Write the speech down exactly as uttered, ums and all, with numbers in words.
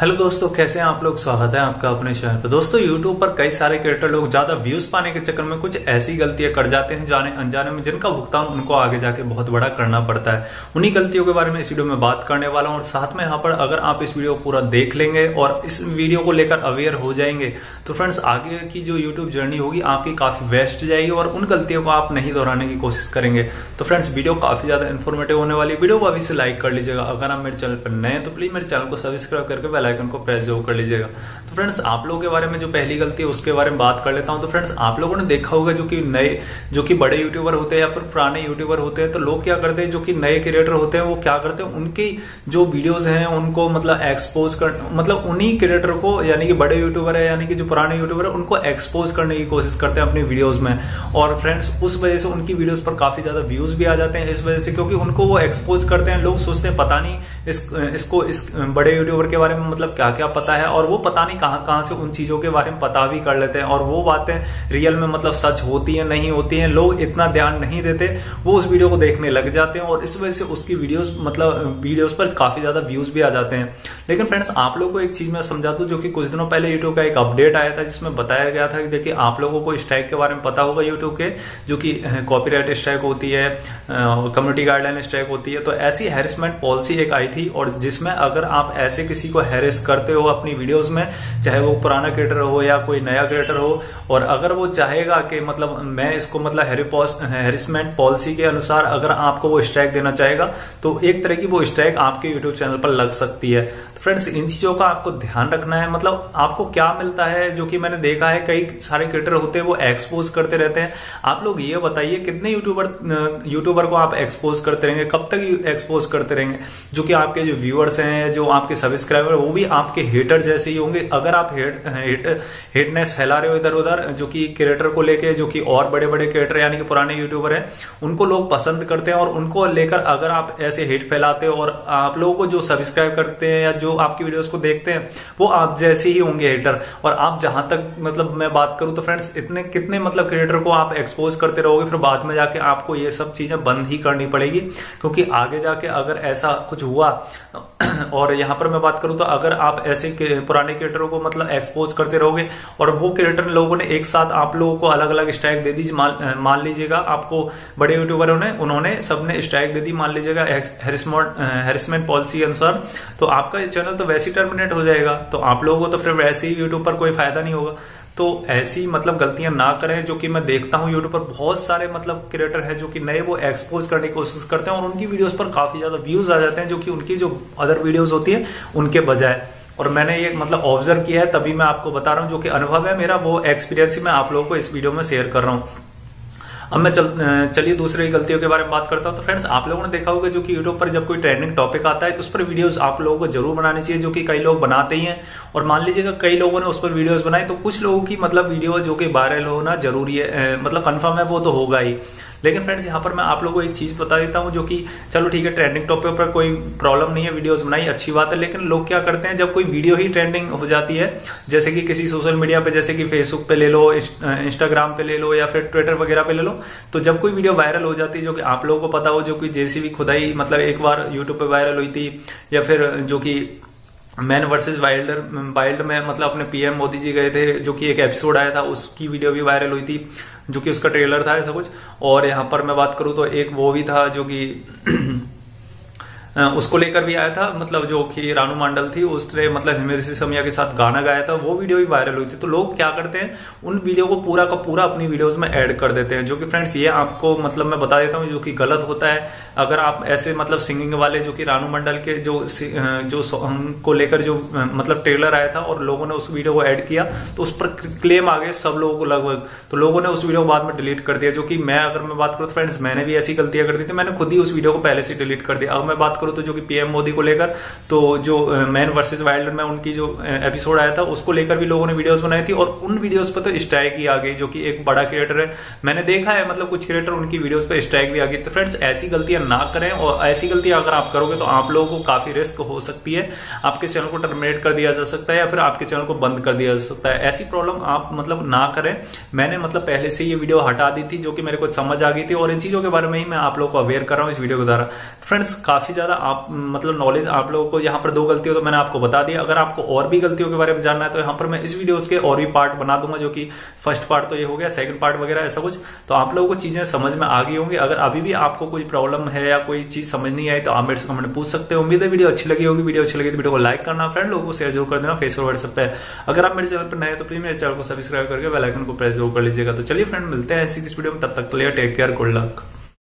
Hello दोस्तों, कैसे हैं आप लोग। स्वागत है आपका अपने चैनल पर। दोस्तों यूट्यूब पर कई सारे क्रिएटर लोग ज्यादा व्यूज पाने के चक्कर में कुछ ऐसी गलतियां कर जाते हैं जाने अनजाने में, जिनका भुगतान उनको आगे जाके बहुत बड़ा करना पड़ता है। उन्हीं गलतियों के बारे में इस वीडियो में बात करने वाला हूं। और साथ में यहाँ पर अगर आप इस वीडियो को पूरा देख लेंगे और इस वीडियो को लेकर अवेयर हो जाएंगे तो फ्रेंड्स आगे की जो यूट्यूब जर्नी होगी आपकी काफी बेस्ट जाएगी और उन गलतियों को आप नहीं दोहराने की कोशिश करेंगे। तो फ्रेंड्स वीडियो काफी ज्यादा इन्फॉर्मेटिव होने वाली। वीडियो को अभी से लाइक कर लीजिएगा। अगर आप मेरे चैनल पर नए हैं तो प्लीज मेरे चैनल को सब्सक्राइब करके बेल आइकन को प्रेस जरूर कर लीजिएगा। तो फ्रेंड्स आप लोगों के बारे में जो पहली गलती है उसके बारे में बात कर लेता हूं। तो फ्रेंड्स आप लोगों ने देखा होगा जो कि नए जो कि बड़े यूट्यूबर होते हैं या फिर पुराने यूट्यूबर होते हैं तो लोग क्या करते हैं, जो कि नए क्रिएटर होते हैं वो क्या करते हैं, उनकी जो वीडियोज हैं उनको मतलब एक्सपोज कर मतलब उन्हीं क्रिएटर को यानी कि बड़े यूट्यूबर है यानी कि जो पुराने यूट्यूबर है उनको एक्सपोज करने की कोशिश करते हैं अपनी वीडियोज में। और फ्रेंड्स उस वजह से उनकी वीडियोज पर काफी ज्यादा व्यूज भी आ जाते हैं इस वजह से, क्योंकि उनको वो एक्सपोज करते हैं। लोग सोचते हैं पता नहीं इस, इसको इस बड़े यूट्यूबर के बारे में मतलब क्या क्या पता है, और वो पता नहीं कहां कहां से उन चीजों के बारे में पता भी कर लेते हैं। और वो बातें रियल में मतलब सच होती है नहीं होती है लोग इतना ध्यान नहीं देते, वो उस वीडियो को देखने लग जाते हैं और इस वजह से उसकी वीडियोस मतलब वीडियोस पर काफी ज्यादा व्यूज भी आ जाते हैं। लेकिन फ्रेंड्स आप लोगों को एक चीज मैं समझा दूं, जो कि कुछ दिनों पहले यूट्यूब का एक अपडेट आया था जिसमें बताया गया था कि आप लोगों को स्ट्राइक के बारे में पता होगा यूट्यूब के, जो कि कॉपीराइट स्ट्राइक होती है, कम्युनिटी गाइडलाइन स्ट्राइक होती है। तो ऐसी हैरेसमेंट पॉलिसी एक आई थी और जिसमें अगर आप ऐसे किसी को हैरेस करते हो अपनी वीडियोस में, चाहे वो पुराना क्रिएटर हो या कोई नया क्रिएटर हो, और अगर वो चाहेगा कि मतलब मैं इसको मतलब हैरेसमेंट पॉलिसी के अनुसार अगर आपको वो स्ट्राइक देना चाहेगा तो एक तरह की वो स्ट्राइक आपके यूट्यूब चैनल पर लग सकती है। फ्रेंड्स इन चीजों का आपको ध्यान रखना है। मतलब आपको क्या मिलता है, जो कि मैंने देखा है कई सारे क्रिएटर होते हैं वो एक्सपोज करते रहते हैं। आप लोग ये बताइए कितने यूट्यूबर यूट्यूबर को आप एक्सपोज करते रहेंगे, कब तक एक्सपोज करते रहेंगे। जो कि आपके जो व्यूअर्स हैं, जो आपके सब्सक्राइबर, वो भी आपके हेटर जैसे ही होंगे। अगर आप हेट, हेट, हेटनेस फैला रहे हो इधर उधर जो कि क्रिएटर को लेके, जो कि और बड़े बड़े क्रिएटर यानी कि पुराने यूट्यूबर हैं उनको लोग पसंद करते हैं, और उनको लेकर अगर आप ऐसे हेट फैलाते हो और आप लोगों को जो सब्सक्राइब करते हैं या जो आपकी वीडियोस को देखते हैं वो आप जैसे ही होंगे हेटर। और आप जहां तक मतलब मैं बात करूं तो फ्रेंड्स इतने कितने मतलब क्रिएटर को आप एक्सपोज करते रहोगे, फिर बाद में जाके आपको ये सब चीजें बंद ही करनी पड़ेगी। क्योंकि आगे जाके अगर ऐसा कुछ हुआ, और यहां पर मैं बात करूं तो अगर आप ऐसे पुराने क्रिएटरों को मतलब एक्सपोज करते रहोगे और वो क्रिएटर लोगों ने एक साथ आप लोगों को अलग अलग स्ट्राइक दे दी, मान लीजिएगा आपको बड़े यूट्यूबरों ने उन्होंने सबने स्ट्राइक दे दी, मान लीजिएगा हैरेसमेंट पॉलिसी के अनुसार, तो आपका चैनल तो वैसे ही टर्मिनेट हो जाएगा। तो आप लोगों को तो फिर वैसे ही यूट्यूब पर कोई फायदा नहीं होगा। तो ऐसी मतलब गलतियां ना करें, जो कि मैं देखता हूं यूट्यूब पर बहुत सारे मतलब क्रिएटर हैं जो कि नए वो एक्सपोज करने की कोशिश करते हैं और उनकी वीडियोस पर काफी ज्यादा व्यूज आ जाते हैं, जो कि उनकी जो अदर वीडियोस होती है उनके बजाय। और मैंने ये मतलब ऑब्जर्व किया है तभी मैं आपको बता रहा हूं, जो कि अनुभव है मेरा, वो एक्सपीरियंस ही मैं आप लोगों को इस वीडियो में शेयर कर रहा हूं। अब मैं चल चलिए दूसरी गलतियों के बारे में बात करता हूं। तो फ्रेंड्स आप लोगों ने देखा होगा जो कि यूट्यूब पर जब कोई ट्रेंडिंग टॉपिक आता है उस पर वीडियोस आप लोगों को जरूर बनानी चाहिए, जो कि कई लोग बनाते ही हैं। और मान लीजिएगा कई लोगों ने उस पर वीडियोस बनाई, तो कुछ लोगों की मतलब वीडियो जो कि वायरल होना जरूरी है, मतलब कन्फर्म है, वो तो होगा ही। लेकिन फ्रेंड्स यहाँ पर मैं आप लोगों को एक चीज बता देता हूँ, जो कि चलो ठीक है ट्रेंडिंग टॉपिक पर कोई प्रॉब्लम नहीं है, वीडियोस बनाई अच्छी बात है। लेकिन लोग क्या करते हैं, जब कोई वीडियो ही ट्रेंडिंग हो जाती है जैसे कि किसी सोशल मीडिया पे, जैसे कि फेसबुक पे ले लो, इंस्टाग्राम पे ले लो या फिर ट्विटर वगैरह पे ले लो, तो जब कोई वीडियो वायरल हो जाती है, जो कि आप लोगों को पता हो जो कि जेसीबी खुदाई मतलब एक बार यूट्यूब पे वायरल हुई थी, या फिर जो कि मैन वर्सेस वाइल्डर वाइल्ड में मतलब अपने पीएम मोदी जी गए थे, जो कि एक एपिसोड आया था उसकी वीडियो भी वायरल हुई थी, जो कि उसका ट्रेलर था ऐसा कुछ। और यहाँ पर मैं बात करूँ तो एक वो भी था जो कि उसको लेकर भी आया था, मतलब जो कि रानू मांडल थी उसने मतलब हिमेश रेशमिया के साथ गाना गाया था, वो वीडियो भी वायरल हुई थी। तो लोग क्या करते हैं, उन वीडियो को पूरा का पूरा अपनी वीडियोस में ऐड कर देते हैं, जो कि फ्रेंड्स ये आपको मतलब मैं बता देता हूँ जो कि गलत होता है। अगर आप ऐसे मतलब सिंगिंग वाले जो कि रानू मंडल के जो जो सॉन्ग को लेकर जो मतलब ट्रेलर आया था और लोगों ने उस वीडियो को ऐड किया तो उस पर क्लेम आ गए सब लोगों को लगभग, तो लोगों ने उस वीडियो को बाद में डिलीट कर दिया। जो कि मैं अगर मैं बात करूँ फ्रेंड्स मैंने भी ऐसी गलतियां कर दी थी, मैंने खुद ही उस वीडियो को पहले से डिलीट कर दिया। अब मैं बात तो जो कि पीएम मोदी को लेकर, तो जो मैन वर्सेस वाइल्ड में उनकी जो एपिसोड आया था उसको लेकर भी लोगों ने वीडियोस बनाई थी और उन वीडियोस पर तो स्ट्राइक ही आ गई, जो कि एक बड़ा क्रिएटर है, मैंने देखा है मतलब कुछ क्रिएटर उनकी वीडियोस पर स्ट्राइक भी आ गई। तो फ्रेंड्स ऐसी गलतियां ना करें। और ऐसी गलती अगर आप करोगे तो आप लोगों को काफी रिस्क हो सकती है, आपके चैनल को टर्मिनेट कर दिया जा सकता है या फिर आपके चैनल को बंद कर दिया जा सकता है। ऐसी प्रॉब्लम आप मतलब ना करें। मैंने मतलब पहले से ये वीडियो हटा दी थी जो कि मेरे को समझ आ गई थी और इन चीजों के बारे में ही मैं आप लोगों को अवेयर कर रहा हूँ इस वीडियो के द्वारा। फ्रेंड्स काफी ज्यादा आप मतलब नॉलेज आप लोगों को, यहाँ पर दो गलतियों तो मैंने आपको बता दी। अगर आपको और भी गलतियों के बारे में जानना है तो यहाँ पर मैं इस वीडियो के और भी पार्ट बना दूंगा, जो कि फर्स्ट पार्ट तो ये हो गया, सेकंड पार्ट वगैरह ऐसा कुछ। तो आप लोगों को चीजें समझ में आ गई होंगी। अगर अभी भी आपको कोई प्रॉब्लम है या कोई चीज समझ नहीं आई तो आप मेरे से कमेंट पूछ सकते हो। उम्मीद है वीडियो अच्छी लगी होगी। वीडियो अच्छी लगी तो वीडियो को लाइक करना, फ्रेंड लोगों को शेयर जरूर कर देना फेसबुक व्हाट्सएप पे। अगर आप मेरे चैनल पर नए तो प्लीज मेरे चैनल को सब्सक्राइब करके बेल आइकन को प्रेस जरूर कर लीजिएगा। तो चलिए फ्रेंड मिलते हैं ऐसी किस वीडियो में, तब तक के लिए टेक केयर, गुड लक।